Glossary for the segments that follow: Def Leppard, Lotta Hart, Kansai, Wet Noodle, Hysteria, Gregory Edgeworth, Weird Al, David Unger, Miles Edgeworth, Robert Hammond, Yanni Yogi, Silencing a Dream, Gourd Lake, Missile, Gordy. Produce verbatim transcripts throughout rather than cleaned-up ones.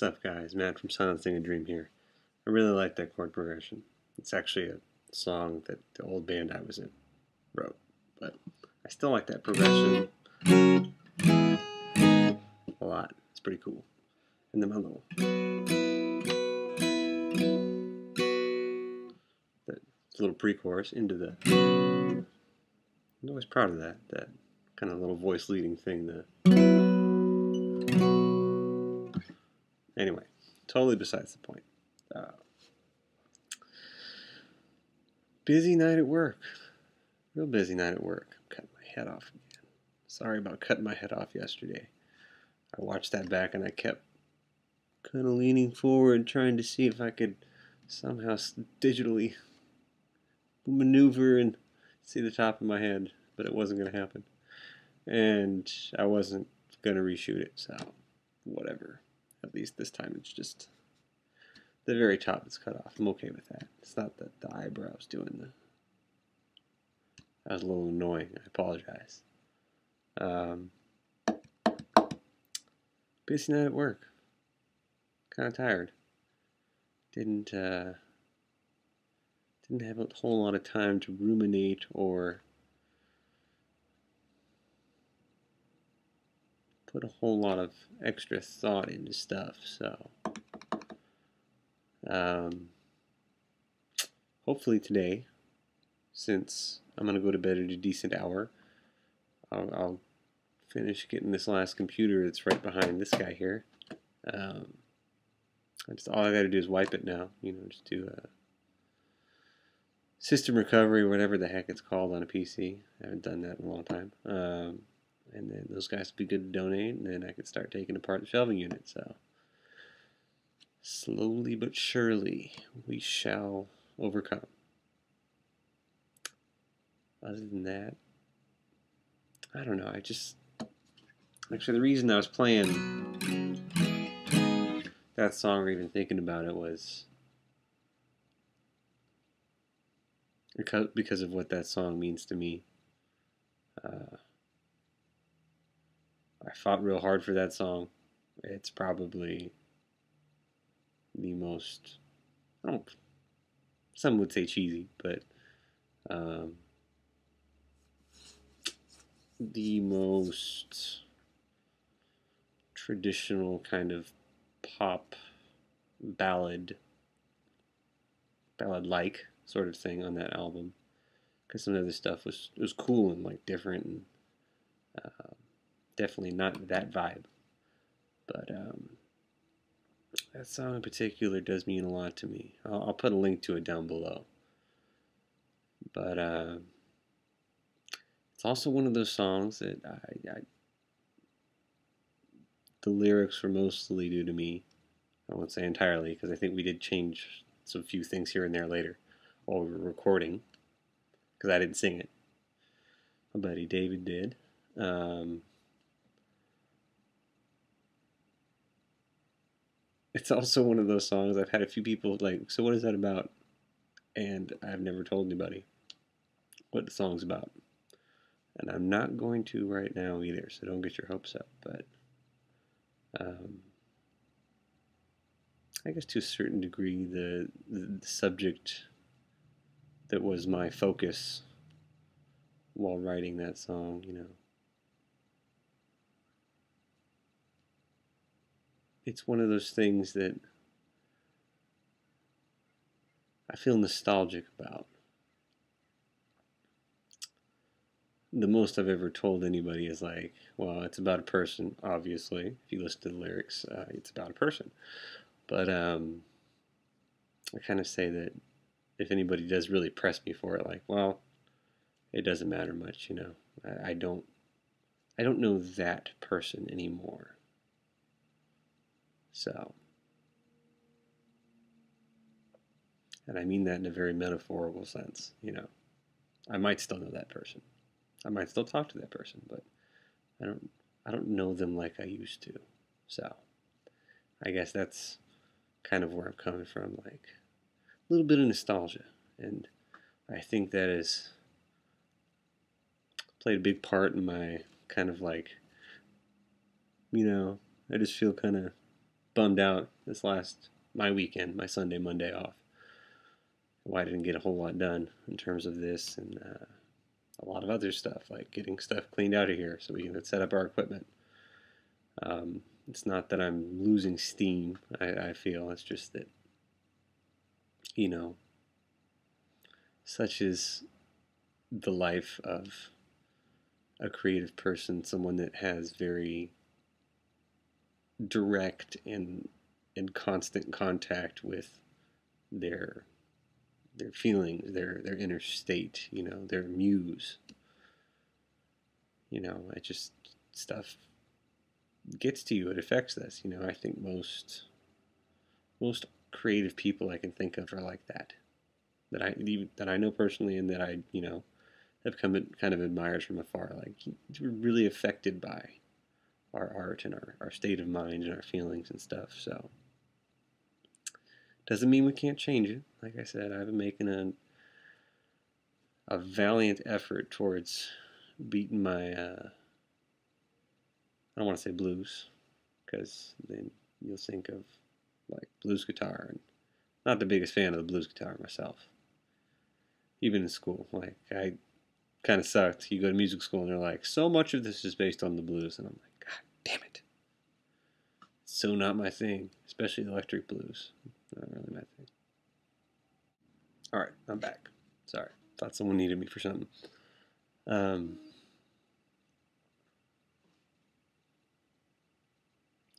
What's up, guys? Matt from Silencing a Dream here. I really like that chord progression. It's actually a song that the old band I was in wrote, but I still like that progression a lot. It's pretty cool. And then my little that little pre-chorus into the. I'm always proud of that. That kind of little voice leading thing. The Anyway, totally besides the point. Uh, busy night at work. Real busy night at work. I'm cutting my head off again. Sorry about cutting my head off yesterday. I watched that back and I kept kind of leaning forward, trying to see if I could somehow digitally maneuver and see the top of my head, but it wasn't going to happen. And I wasn't going to reshoot it, so whatever. At least this time it's just the very top that's cut off. I'm okay with that. It's not that the eyebrows doing the... That was a little annoying. I apologize. Um, busy night at work. Kind of tired. Didn't, uh, didn't have a whole lot of time to ruminate or put a whole lot of extra thought into stuff, so um, hopefully today, since I'm gonna go to bed at a decent hour, I'll, I'll finish getting this last computer that's right behind this guy here. Um, just all I gotta do is wipe it now, you know, just do a system recovery, whatever the heck it's called on a P C. I haven't done that in a long time. Um, And then those guys would be good to donate, and then I could start taking apart the shelving unit. So, slowly but surely, we shall overcome. Other than that, I don't know. I just... Actually, the reason I was playing that song or even thinking about it was because of what that song means to me. Uh... I fought real hard for that song. It's probably the most, I don't, some would say cheesy, but um, the most traditional kind of pop ballad, ballad-like sort of thing on that album. Because some of the stuff was, it was cool and like different and uh, definitely not that vibe, but um, that song in particular does mean a lot to me. I'll, I'll put a link to it down below, but uh, it's also one of those songs that I, I the lyrics were mostly due to me. I won't say entirely, because I think we did change some few things here and there later while we were recording, because I didn't sing it. My buddy David did. Um, It's also one of those songs I've had a few people like, so what is that about? And I've never told anybody what the song's about. And I'm not going to right now either, so don't get your hopes up. But um, I guess to a certain degree, the, the, the subject that was my focus while writing that song, you know, it's one of those things that I feel nostalgic about. The most I've ever told anybody is like, well, it's about a person, obviously. If you listen to the lyrics, uh, it's about a person. But um, I kind of say that if anybody does really press me for it, like, well, it doesn't matter much, you know. I, I don't, I don't know that person anymore. So, and I mean that in a very metaphorical sense, you know, I might still know that person. I might still talk to that person, but I don't, I don't know them like I used to. So I guess that's kind of where I'm coming from, like a little bit of nostalgia. And I think that has played a big part in my kind of like, you know, I just feel kind of bummed out this last, my weekend, my Sunday, Monday off. Why I didn't get a whole lot done in terms of this and uh, a lot of other stuff, like getting stuff cleaned out of here so we can set up our equipment. Um, it's not that I'm losing steam, I, I feel. It's just that, you know, such is the life of a creative person, someone that has very direct and and constant contact with their their feelings, their their inner state, you know, their muse. You know, it just, stuff gets to you, it affects us. You know, I think most most creative people I can think of are like that. That I that I know personally, and that I, you know, have come kind of admired from afar. Like, we're really affected by our art and our, our state of mind and our feelings and stuff. So, doesn't mean we can't change it. Like I said, I've been making a a valiant effort towards beating my, uh, I don't want to say blues, because then you'll think of like blues guitar, and not the biggest fan of the blues guitar myself. Even in school, like, I kind of sucked. You go to music school and they're like, so much of this is based on the blues, and I'm like, God damn it. It's so not my thing, especially the electric blues. Not really my thing. Alright, I'm back. Sorry. Thought someone needed me for something. Um,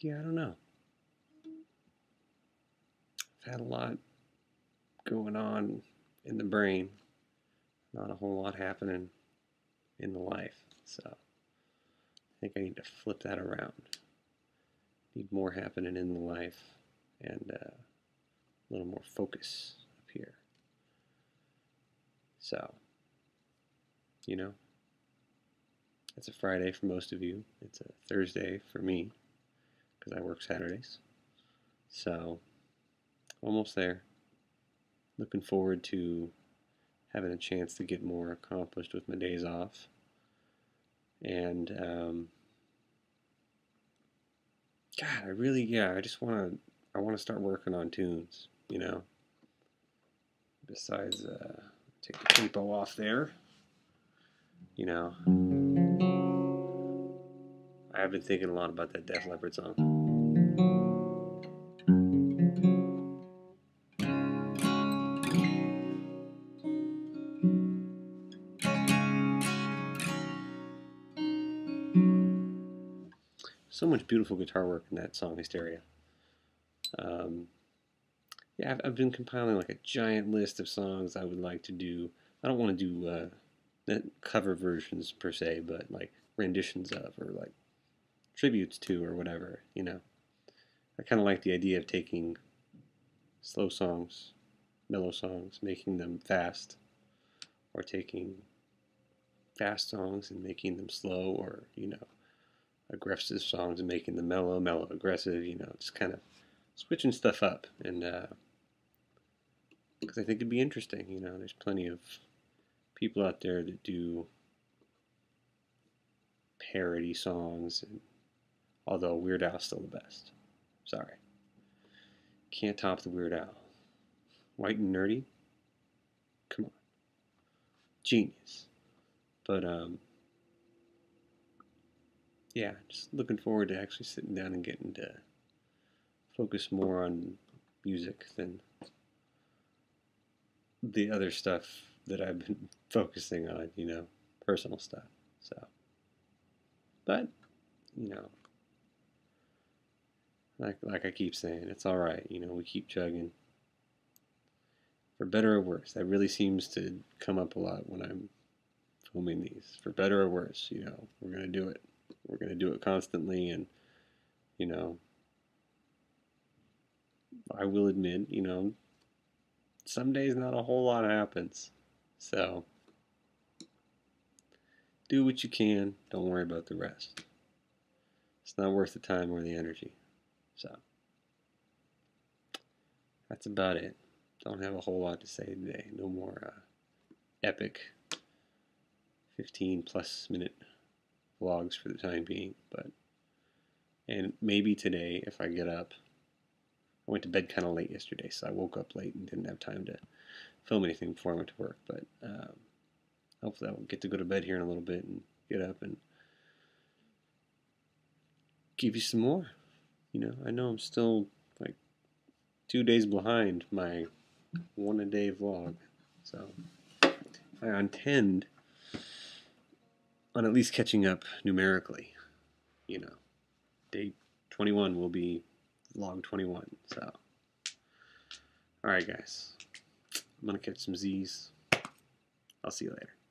yeah, I don't know. I've had a lot going on in the brain. Not a whole lot happening in the life, so I think I need to flip that around. Need more happening in the life, and uh, a little more focus up here. So, you know, it's a Friday for most of you. It's a Thursday for me, because I work Saturdays. So, almost there. Looking forward to having a chance to get more accomplished with my days off, and um, God, I really, yeah, I just want to, I want to start working on tunes, you know. Besides, uh, take the tempo off there, you know. I've been thinking a lot about that Def Leppard song. So much beautiful guitar work in that song, Hysteria. Um, yeah, I've, I've been compiling like a giant list of songs I would like to do. I don't want to do uh, not cover versions per se, but like renditions of, or like tributes to, or whatever, you know. I kind of like the idea of taking slow songs, mellow songs, making them fast, or taking fast songs and making them slow, or, you know, aggressive songs and making them mellow, mellow, aggressive, you know, just kind of switching stuff up. And, uh, because I think it'd be interesting, you know, there's plenty of people out there that do parody songs, and although Weird Al's still the best. Sorry. Can't top the Weird Al. White and nerdy? Come on. Genius. But, um, yeah, just looking forward to actually sitting down and getting to focus more on music than the other stuff that I've been focusing on, you know, personal stuff. So, but, you know, like like I keep saying, it's all right, you know, we keep chugging. For better or worse, that really seems to come up a lot when I'm filming these. For better or worse, you know, we're going to do it. We're going to do it constantly, and, you know, I will admit, you know, some days not a whole lot happens. So, do what you can. Don't worry about the rest. It's not worth the time or the energy. So, that's about it. Don't have a whole lot to say today. No more uh, epic fifteen plus minute vlogs for the time being, but, and maybe today if I get up I went to bed kind of late yesterday, so I woke up late and didn't have time to film anything before I went to work. But um, hopefully I'll get to go to bed here in a little bit and get up and give you some more. You know, I know I'm still like two days behind my one-a-day vlog, so I intend on at least catching up numerically. You know, day twenty-one will be vlog twenty-one, so. Alright guys, I'm gonna catch some Z's. I'll see you later.